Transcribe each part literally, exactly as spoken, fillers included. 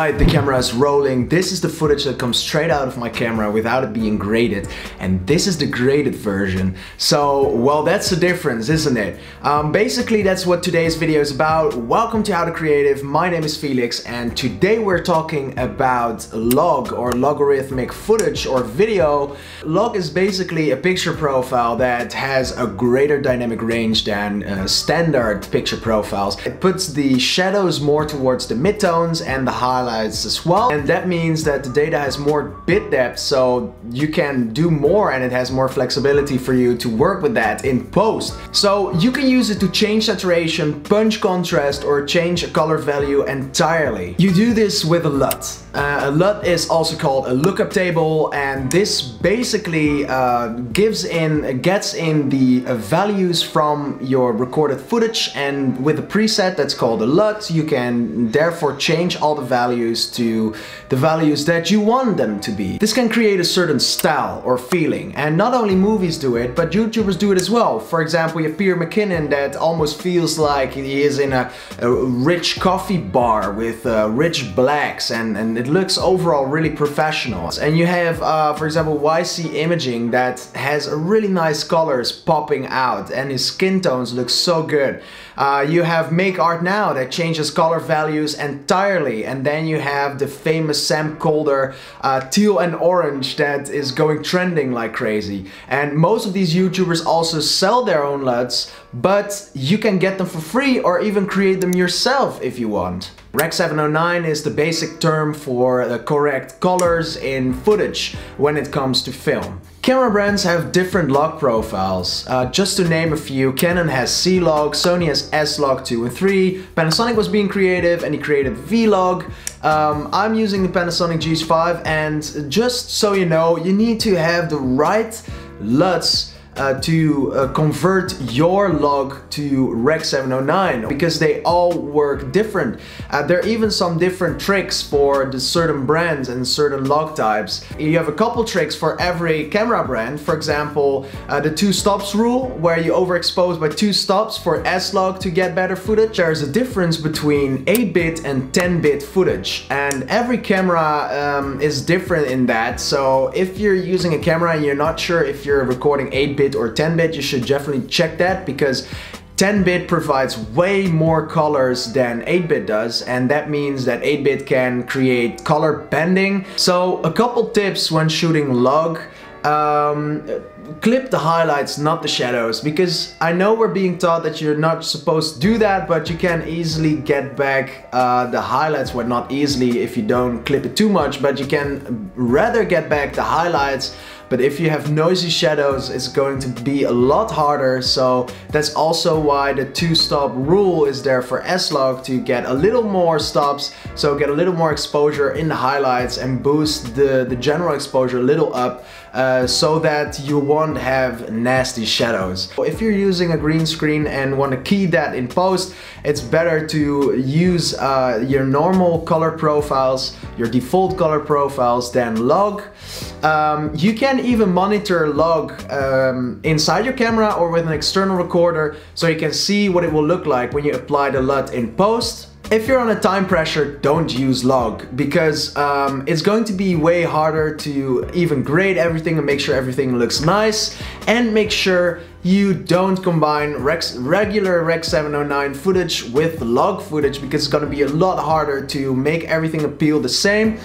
right, the camera is rolling. This is the footage that comes straight out of my camera without it being graded, and this is the graded version. So, well, that's the difference, isn't it? Um, basically, that's what today's video is about. Welcome to How to Creative. My name is Felix, and today we're talking about log, or logarithmic footage or video. Log is basically a picture profile that has a greater dynamic range than uh, standard picture profiles. It puts the shadows more towards the midtones and the highlights as well, and that means that the data has more bit depth, so you can do more and it has more flexibility for you to work with that in post. So you can use it to change saturation, punch contrast, or change a color value entirely. You do this with a L U T. Uh, a L U T is also called a lookup table, and this basically uh, gives in, gets in the uh, values from your recorded footage, and with a preset that's called a L U T, you can therefore change all the values to the values that you want them to be. This can create a certain style or feeling, and not only movies do it, but YouTubers do it as well. For example, you have Peter McKinnon that almost feels like he is in a, a rich coffee bar with uh, rich blacks, and, and it looks overall really professional. And you have, uh, for example, Y C Imaging that has a really nice colors popping out, and his skin tones look so good. Uh, you have Make Art Now that changes color values entirely, and then you have the famous Sam Calder uh, teal and orange that is going trending like crazy. And most of these YouTubers also sell their own L U Ts, but you can get them for free or even create them yourself if you want. Rec seven oh nine is the basic term for the correct colors in footage when it comes to film. Camera brands have different log profiles. Uh, just to name a few, Canon has C log, Sony has S log two and three, Panasonic was being creative and he created V log. Um, I'm using the Panasonic G H five, and just so you know, you need to have the right L U Ts Uh, to uh, convert your log to Rec seven oh nine, because they all work different. Uh, there are even some different tricks for the certain brands and certain log types. You have a couple tricks for every camera brand. For example, uh, the two stops rule, where you overexpose by two stops for S log to get better footage. There's a difference between eight bit and ten bit footage, and every camera um, is different in that. So if you're using a camera and you're not sure if you're recording eight bit or ten bit, you should definitely check that, because ten bit provides way more colors than eight bit does, and that means that eight bit can create color bending. So a couple tips when shooting log. Um, clip the highlights, not the shadows, because I know we're being taught that you're not supposed to do that, but you can easily get back uh, the highlights. Well, not easily if you don't clip it too much, but you can rather get back the highlights. But if you have noisy shadows, it's going to be a lot harder. So that's also why the two-stop rule is there for S log, to get a little more stops, so get a little more exposure in the highlights and boost the, the general exposure a little up, uh, so that you won't have nasty shadows. If you're using a green screen and want to key that in post, it's better to use uh, your normal color profiles, your default color profiles, than log. Um, you can even monitor log um, inside your camera or with an external recorder, so you can see what it will look like when you apply the L U T in post. If you're on a time pressure, don't use log, because um, it's going to be way harder to even grade everything and make sure everything looks nice, and make sure you don't combine rec regular Rec seven oh nine footage with log footage, because it's going to be a lot harder to make everything appeal the same.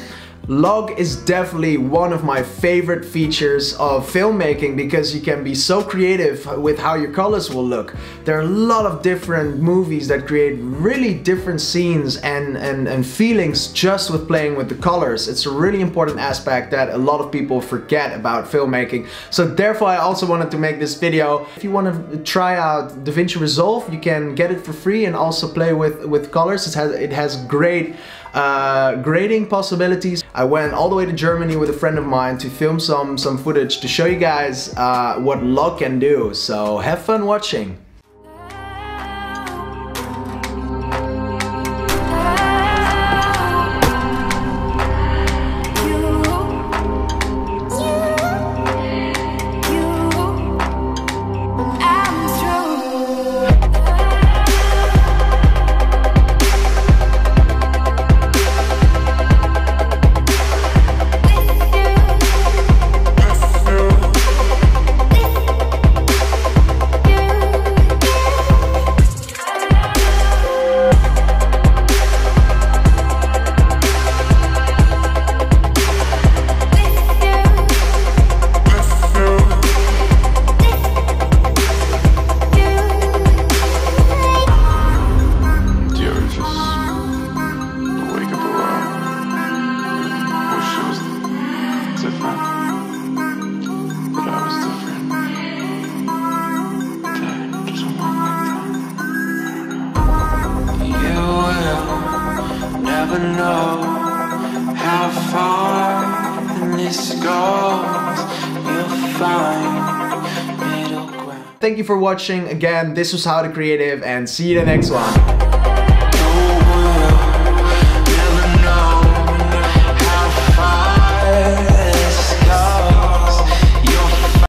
Log is definitely one of my favorite features of filmmaking, because you can be so creative with how your colors will look. There are a lot of different movies that create really different scenes and, and, and feelings just with playing with the colors. It's a really important aspect that a lot of people forget about filmmaking. So therefore I also wanted to make this video. If you want to try out DaVinci Resolve, you can get it for free and also play with, with colors. It has, it has great Uh, grading possibilities. I went all the way to Germany with a friend of mine to film some, some footage to show you guys uh, what log can do. So have fun watching. never know how far this goes. You'll find middle ground. Thank you for watching. Again, this was How to Creative, and see you in the next one.